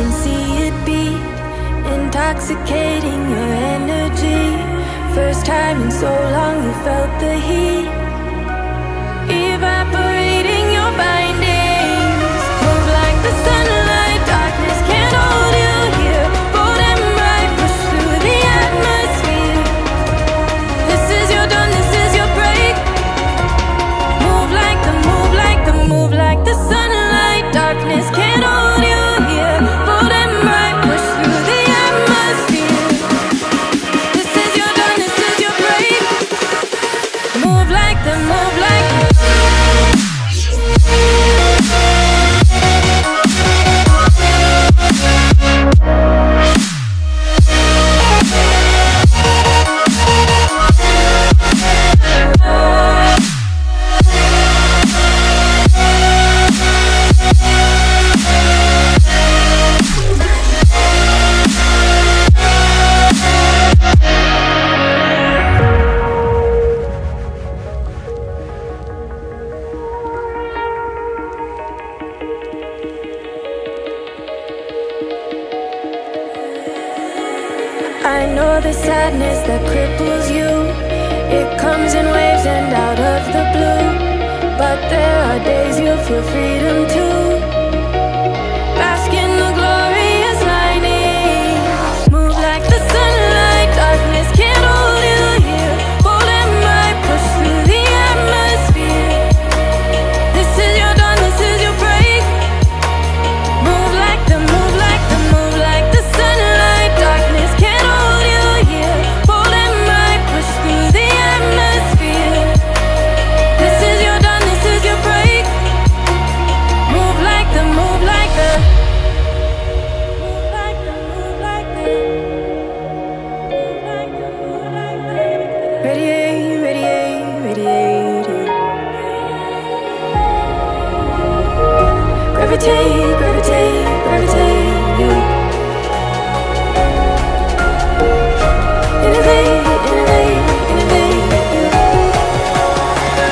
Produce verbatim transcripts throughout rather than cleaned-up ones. can see it beat, intoxicating your energy. First time in so long you felt the heat evaporating your bindings. Move like the sunlight, darkness can't hold you here. Bold and bright, push through the atmosphere. This is your dawn, this is your break. Move like the, move like the, move like the sunlight. Darkness can't hold you. I know the sadness that cripples you. It comes in waves and out of the blue. But there are days you feel freedom too. Bask in the glorious lightning. Move like the sunlight, darkness can't hold you here. Bold and bright, push through the atmosphere. This is your dawn, this is your break. Move like the, move like the, move like the sunlight, darkness can't. Gravitate, gravitate, gravitate, you. Innovate, innovate, innovate, you.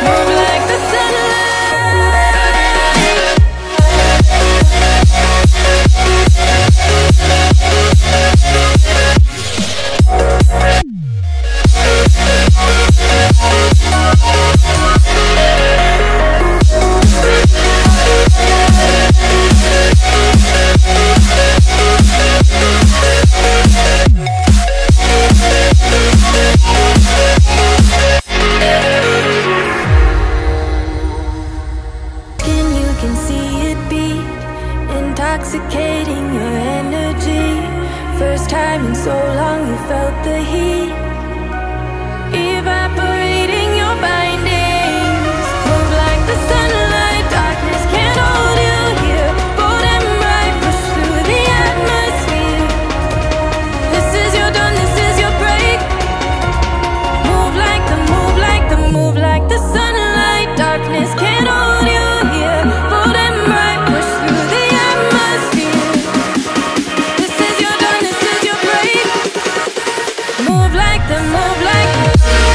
Move like the intoxicating your energy. First time in so long you felt the heat evaporating your bindings. Move like the sunlight, darkness can't hold you here. Bold and bright, push through the atmosphere. This is your dawn, this is your break. Move like the, move like the, move like the sunlight. Darkness can't hold you here. Bold and bright, push through the move like the, move like the